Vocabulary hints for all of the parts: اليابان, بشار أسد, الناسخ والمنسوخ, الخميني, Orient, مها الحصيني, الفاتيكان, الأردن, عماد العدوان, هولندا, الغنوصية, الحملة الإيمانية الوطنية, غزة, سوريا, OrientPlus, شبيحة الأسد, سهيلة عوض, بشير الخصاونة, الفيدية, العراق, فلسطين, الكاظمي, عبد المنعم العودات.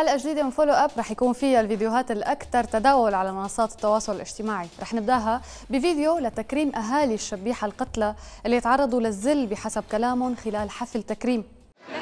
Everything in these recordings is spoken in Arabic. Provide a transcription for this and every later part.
حلقة جديدة من فولو أب رح يكون فيها الفيديوهات الأكثر تداول على منصات التواصل الاجتماعي. رح نبداها بفيديو لتكريم أهالي الشبيحة القتلى اللي تعرضوا للذل بحسب كلامهم خلال حفل تكريم.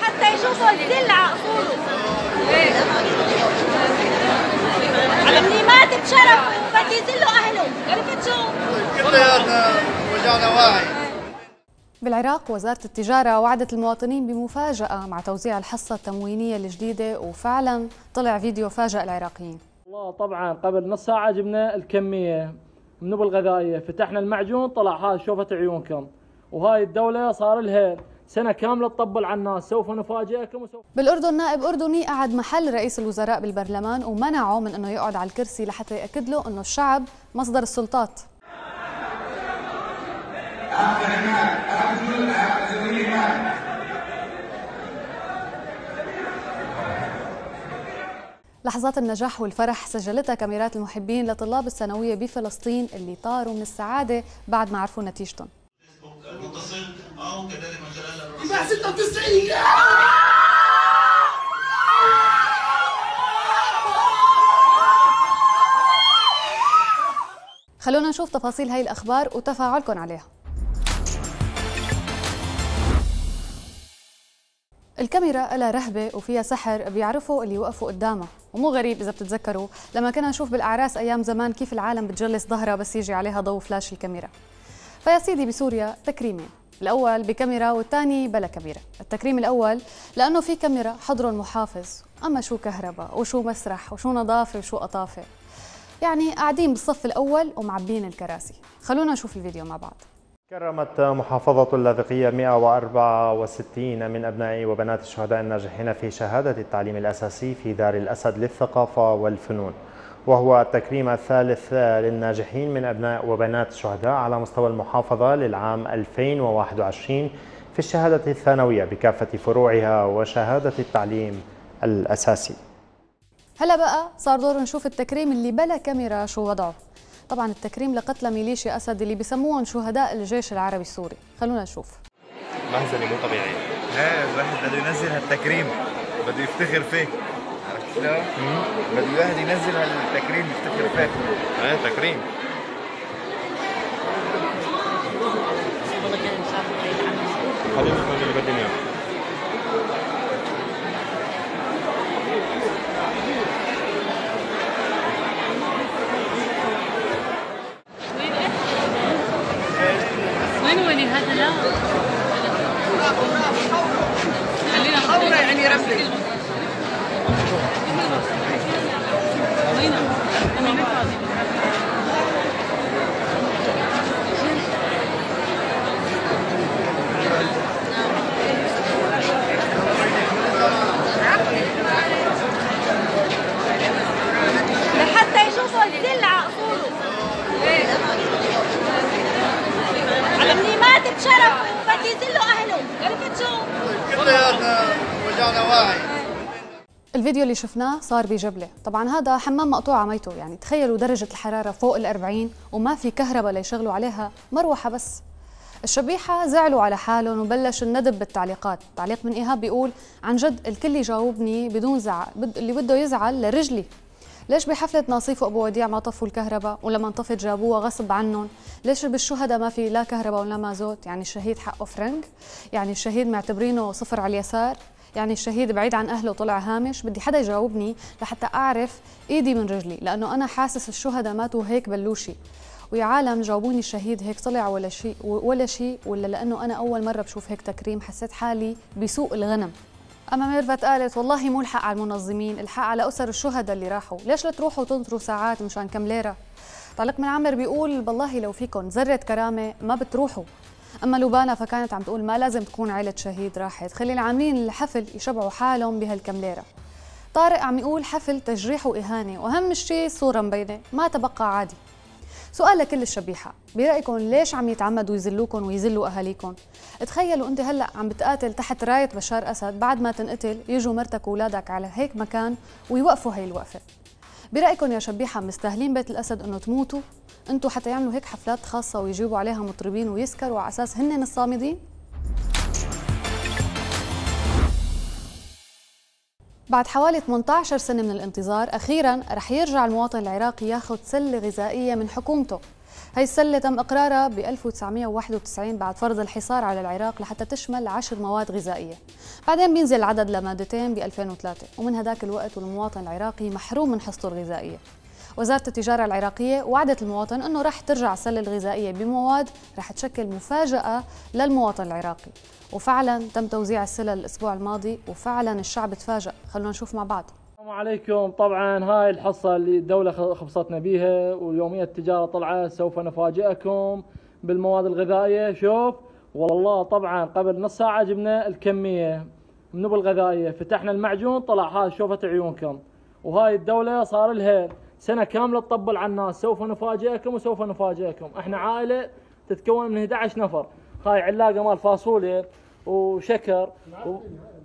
حتى يشوفوا الذل على أصوله. اللي مات بشرفه بده يذلوا أهله، عرفت شو؟ كلياتنا وجعنا واعي. بالعراق وزارة التجارة وعدت المواطنين بمفاجأة مع توزيع الحصة التموينية الجديدة، وفعلا طلع فيديو فاجأ العراقيين. والله طبعا قبل نص ساعة جبنا الكمية من بالغذائية، فتحنا المعجون طلع هاي شوفت عيونكم، وهاي الدولة صار لها سنة كاملة تطبل على الناس، سوف نفاجئكم. بالأردن نائب أردني قعد محل رئيس الوزراء بالبرلمان ومنعه من أنه يقعد على الكرسي لحتى يأكد له أنه الشعب مصدر السلطات. لحظات النجاح والفرح سجلتها كاميرات المحبين لطلاب الثانوية بفلسطين اللي طاروا من السعادة بعد ما عرفوا نتيجتهم. خلونا نشوف تفاصيل هاي الأخبار وتفاعلكم عليها. الكاميرا لها رهبة وفيها سحر بيعرفوا اللي يوقفوا قدامها، ومو غريب إذا بتتذكروا لما كنا نشوف بالأعراس أيام زمان كيف العالم بتجلس ظهرها بس يجي عليها ضوء فلاش الكاميرا. فيا سيدي بسوريا تكريمين، الأول بكاميرا والثاني بلا كاميرا. التكريم الأول لأنه في كاميرا حضره المحافظ، أما شو كهرباء وشو مسرح وشو نظافة وشو قطافة، يعني قاعدين بالصف الأول ومعبين الكراسي. خلونا نشوف الفيديو مع بعض. كرمت محافظة اللاذقية 164 من أبناء وبنات الشهداء الناجحين في شهادة التعليم الأساسي في دار الأسد للثقافة والفنون، وهو التكريم الثالث للناجحين من أبناء وبنات الشهداء على مستوى المحافظة للعام 2021 في الشهادة الثانوية بكافة فروعها وشهادة التعليم الأساسي. هلا بقى صار دور نشوف التكريم اللي بلا كاميرا شو وضعه. طبعا التكريم لقتلى ميليشيا أسد اللي بسموهم شهداء الجيش العربي السوري. خلونا نشوف. مهزلة مو طبيعية. لا الواحد بده ينزل هالتكريم، بده يفتخر فيه، عرفت شلون؟ بده الواحد ينزل هالتكريم يفتخر فيه. ايه تكريم. خلينا نشوف اللي بدنا اياه. الفيديو اللي شفناه صار بجبلة، طبعا هذا حمام مقطوعة ميته، يعني تخيلوا درجة الحرارة فوق 40 وما في كهرباء ليشغلوا عليها مروحة بس. الشبيحة زعلوا على حالهم وبلش الندب بالتعليقات. تعليق من إيهاب بيقول: عن جد الكل يجاوبني بدون زعل، اللي بده يزعل لرجلي. ليش بحفلة ناصيف وأبو وديع ما طفوا الكهرباء ولما انطفت جابوها غصب عنهم؟ ليش بالشهداء ما في لا كهرباء ولا مازوت؟ يعني الشهيد حقه فرنك؟ يعني الشهيد معتبرينه صفر على اليسار؟ يعني الشهيد بعيد عن أهله طلع هامش؟ بدي حدا يجاوبني لحتى أعرف إيدي من رجلي، لأنه أنا حاسس الشهداء ماتوا هيك بلوشي. ويا عالم جاوبوني الشهيد هيك طلع ولا شيء، ولا لأنه أنا أول مرة بشوف هيك تكريم حسيت حالي بسوق الغنم. أما ميرفت قالت: والله مو الحق على المنظمين، الحق على أسر الشهداء اللي راحوا، ليش لا تروحوا تنطروا ساعات مشان كم ليرة؟ تعليق من عمر بيقول: بالله لو فيكم ذرة كرامة ما بتروحوا. أما لبانا فكانت عم تقول: ما لازم تكون عائلة شهيد راحت، خلي العاملين الحفل يشبعوا حالهم بهالكم ليرة. طارق عم يقول: حفل تجريح وإهانة، وأهم شيء صورة مبينة، ما تبقى عادي. سؤال لكل الشبيحة، برأيكم ليش عم يتعمدوا يذلوكم ويذلوا أهاليكم؟ تخيلوا أنت هلأ عم بتقاتل تحت راية بشار أسد، بعد ما تنقتل يجوا مرتك وأولادك على هيك مكان ويوقفوا هي الوقفة. برأيكم يا شبيحة مستاهلين بيت الأسد أنه تموتوا؟ أنتوا حتى يعملوا هيك حفلات خاصة ويجيبوا عليها مطربين ويسكروا على أساس هن الصامدين؟ بعد حوالي 18 سنة من الانتظار أخيراً رح يرجع المواطن العراقي ياخذ سلة غذائية من حكومته. هي السلة تم إقرارها ب 1991 بعد فرض الحصار على العراق لحتى تشمل 10 مواد غذائية، بعدين بينزل العدد لمادتين ب 2003، ومن هداك الوقت والمواطن العراقي محروم من حصته الغذائية. وزارة التجارة العراقية وعدت المواطن أنه رح ترجع السلة الغذائية بمواد رح تشكل مفاجأة للمواطن العراقي، وفعلا تم توزيع السلة الأسبوع الماضي وفعلا الشعب تفاجأ. خلونا نشوف مع بعض. السلام عليكم. طبعا هاي الحصة اللي الدولة خبصتنا بيها واليومية التجارة طلعت سوف نفاجئكم بالمواد الغذائية. شوف والله طبعا قبل نص ساعة جبنا الكمية من الغذائية، فتحنا المعجون طلع هذا، شوفت عيونكم. وهاي الدولة صار لها سنة كاملة تطبل على الناس، سوف نفاجئكم وسوف نفاجئكم. احنا عائلة تتكون من 11 نفر، هاي علاقة مال فاصوليا وشكر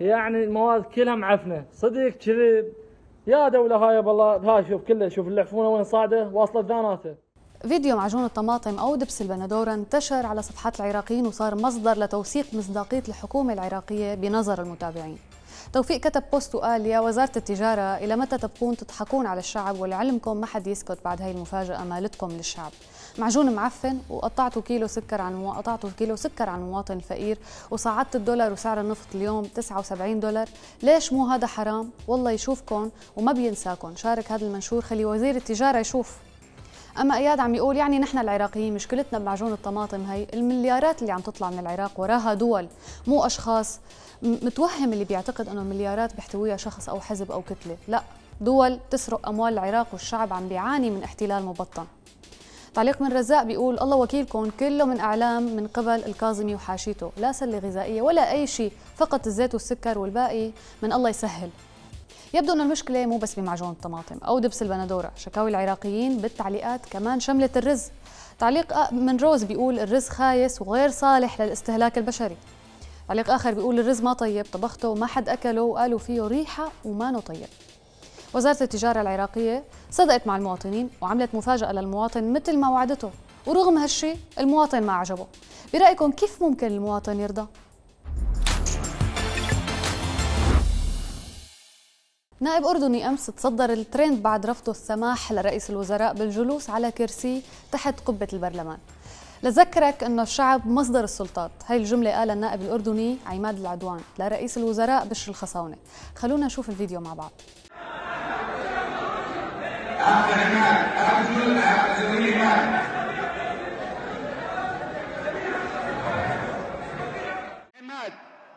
يعني المواد كلها معفنة، صدق كذب يا دولة. هاي بالله هاي شوف كله، شوف اللحفونة وين صاعدة واصلت ذاناته. فيديو معجون الطماطم أو دبس البندورة انتشر على صفحات العراقيين وصار مصدر لتوثيق مصداقية الحكومة العراقية بنظر المتابعين. توفيق كتب بوست وقال: يا وزارة التجارة، إلى متى تبقون تضحكون على الشعب؟ ولعلمكم ما حد يسكت بعد هاي المفاجأة مالتكم للشعب. معجون معفن، وقطعتوا كيلو سكر عن مواطن فقير، وصعدت الدولار وسعر النفط اليوم 79 دولار. ليش مو هذا حرام؟ والله يشوفكم وما بينساكم. شارك هذا المنشور، خلي وزير التجارة يشوف. أما إياد عم يقول: يعني نحن العراقيين مشكلتنا بمعجون الطماطم، هي المليارات اللي عم تطلع من العراق وراها دول مو أشخاص. متوهم اللي بيعتقد أنه المليارات بيحتويها شخص أو حزب أو كتلة، لا، دول تسرق أموال العراق والشعب عم بيعاني من احتلال مبطن. تعليق من رزاق بيقول: الله وكيلكم، كله من أعلام من قبل الكاظمي وحاشيته، لا سلة غذائية ولا أي شيء، فقط الزيت والسكر والباقي من الله يسهل. يبدو أن المشكلة مو بس بمعجون الطماطم أو دبس البندورة، شكاوي العراقيين بالتعليقات كمان شملت الرز. تعليق من روز بيقول: الرز خايس وغير صالح للاستهلاك البشري. تعليق آخر بيقول: الرز ما طيب، طبخته وما حد أكله وقالوا فيه ريحة ومانه طيب. وزارة التجارة العراقية صدقت مع المواطنين وعملت مفاجأة للمواطن مثل ما وعدته، ورغم هالشي المواطن ما عجبه. برأيكم كيف ممكن المواطن يرضى؟ نائب أردني أمس تصدر الترند بعد رفضه السماح لرئيس الوزراء بالجلوس على كرسي تحت قبة البرلمان. لذكرك أن الشعب مصدر السلطات، هاي الجملة قالها النائب الأردني عماد العدوان لرئيس الوزراء بشير الخصاونة. خلونا نشوف الفيديو مع بعض.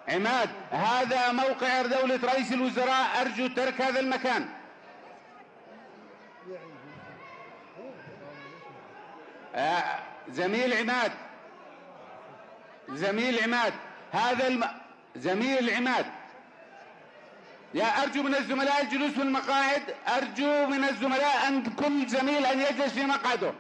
عماد، هذا موقع دولة رئيس الوزراء، أرجو ترك هذا المكان. زميل عماد، هذا زميل عماد، يا أرجو من الزملاء الجلوس في المقاعد، أرجو من الزملاء أن كل زميل أن يجلس في مقعده.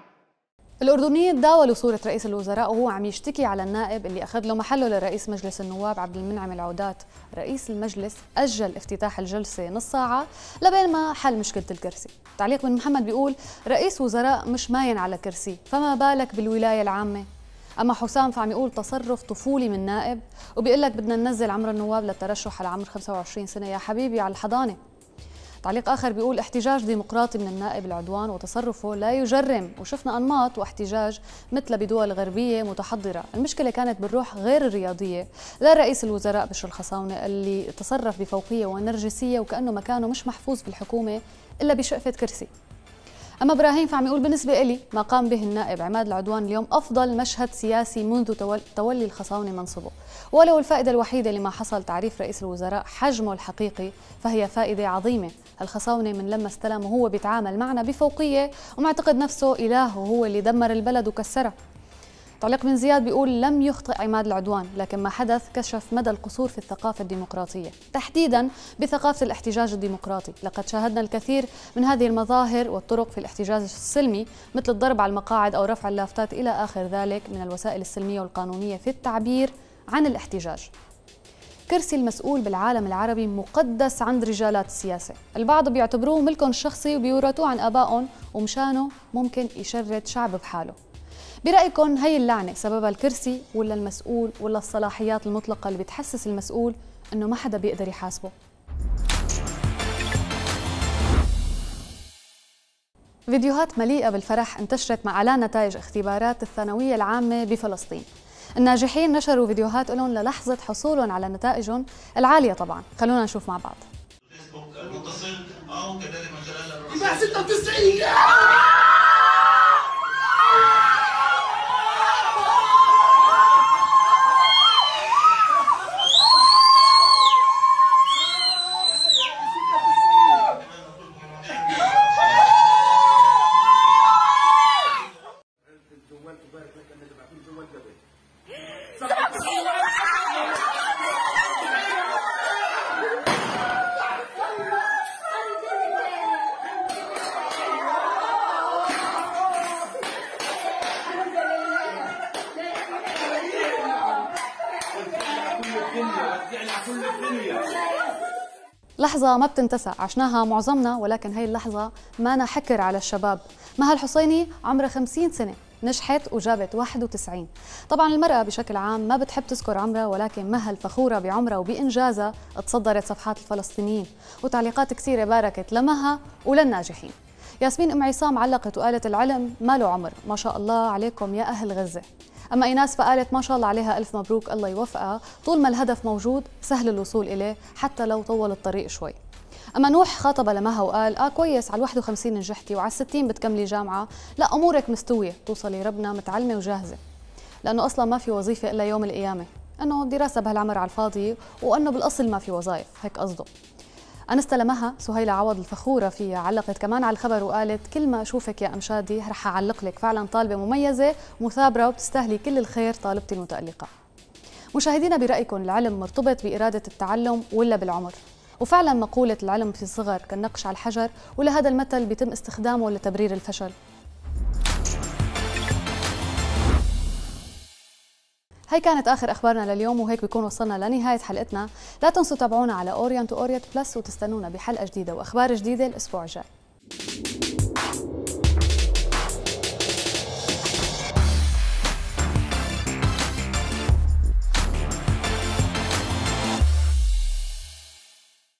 الأردنيين تداولوا صورة رئيس الوزراء وهو عم يشتكي على النائب اللي أخذ له محله لرئيس مجلس النواب عبد المنعم العودات. رئيس المجلس أجل افتتاح الجلسة نص ساعة لبين ما حل مشكلة الكرسي. تعليق من محمد بيقول: رئيس وزراء مش ماين على كرسي، فما بالك بالولاية العامة؟ أما حسام فعم يقول: تصرف طفولي من نائب، وبيقول لك بدنا ننزل عمر النواب للترشح على عمر 25 سنة، يا حبيبي على الحضانة. تعليق آخر بيقول: احتجاج ديمقراطي من النائب العدوان وتصرفه لا يجرم، وشفنا أنماط واحتجاج مثل بدول غربية متحضرة. المشكلة كانت بالروح غير الرياضية لرئيس الوزراء بشير الخصاونة اللي تصرف بفوقية ونرجسية وكأنه مكانه مش محفوظ في الحكومة إلا بشقفة كرسي. أما إبراهيم فعم يقول: بالنسبة إلي ما قام به النائب عماد العدوان اليوم أفضل مشهد سياسي منذ تولي الخصاونة منصبه، ولو الفائدة الوحيدة لما حصل تعريف رئيس الوزراء حجمه الحقيقي فهي فائدة عظيمة. الخصاونة من لما استلم وهو بيتعامل معنا بفوقية ومعتقد نفسه إلهه، هو اللي دمر البلد وكسره. تعليق من زياد بيقول: لم يخطئ عماد العدوان، لكن ما حدث كشف مدى القصور في الثقافة الديمقراطية، تحديدا بثقافة الاحتجاج الديمقراطي. لقد شاهدنا الكثير من هذه المظاهر والطرق في الاحتجاج السلمي، مثل الضرب على المقاعد أو رفع اللافتات إلى آخر ذلك من الوسائل السلمية والقانونية في التعبير عن الاحتجاج. كرسي المسؤول بالعالم العربي مقدس عند رجالات السياسة، البعض بيعتبروه ملكهم الشخصي وبيورثوه عن آبائهم، ومشانه ممكن يشرد شعب بحاله. برأيكم هي اللعنة سببها الكرسي ولا المسؤول ولا الصلاحيات المطلقة اللي بتحسس المسؤول أنه ما حدا بيقدر يحاسبه؟ فيديوهات مليئة بالفرح انتشرت مع إعلان نتائج اختبارات الثانوية العامة بفلسطين. الناجحين نشروا فيديوهات لهم للحظة حصولهم على نتائجهم العالية طبعا. خلونا نشوف مع بعض. لحظة ما بتنتسى عشناها معظمنا، ولكن هي اللحظة ما أنا حكر على الشباب. مها الحصيني عمرها 50 سنة نجحت وجابت 91. طبعا المرأة بشكل عام ما بتحب تذكر عمرها، ولكن مها الفخورة بعمرها وبإنجازها تصدرت صفحات الفلسطينيين، وتعليقات كثيرة باركت لمها وللناجحين. ياسمين أم عصام علقت وقالت العلم ما له عمر، ما شاء الله عليكم يا أهل غزة. أما إيناس فقالت ما شاء الله عليها، ألف مبروك، الله يوفقها، طول ما الهدف موجود سهل الوصول إليه حتى لو طول الطريق شوي. أما نوح خاطب لمها وقال كويس، على 51 نجحتي وعلى 60 بتكملي جامعة، لا أمورك مستوية، توصلي ربنا متعلمة وجاهزة، لأنه أصلا ما في وظيفة إلا يوم القيامة، أنه الدراسة بهالعمر على الفاضي، وأنه بالأصل ما في وظائف، هيك قصده. أنست لمها سهيلة عوض الفخورة فيها علقت كمان على الخبر وقالت كل ما أشوفك يا أم شادي رح أعلق لك، فعلا طالبة مميزة مثابرة وبتستاهلي كل الخير طالبتي المتألقة. مشاهدينا، برأيكم العلم مرتبط بإرادة التعلم ولا بالعمر؟ وفعلا مقولة العلم في الصغر كالنقش على الحجر، ولهذا المثل بيتم استخدامه لتبرير الفشل. هي كانت آخر أخبارنا لليوم، وهيك بيكون وصلنا لنهاية حلقتنا. لا تنسوا تابعونا على Orient to Orient Plus وتستنونا بحلقة جديدة وأخبار جديدة الأسبوع الجاي.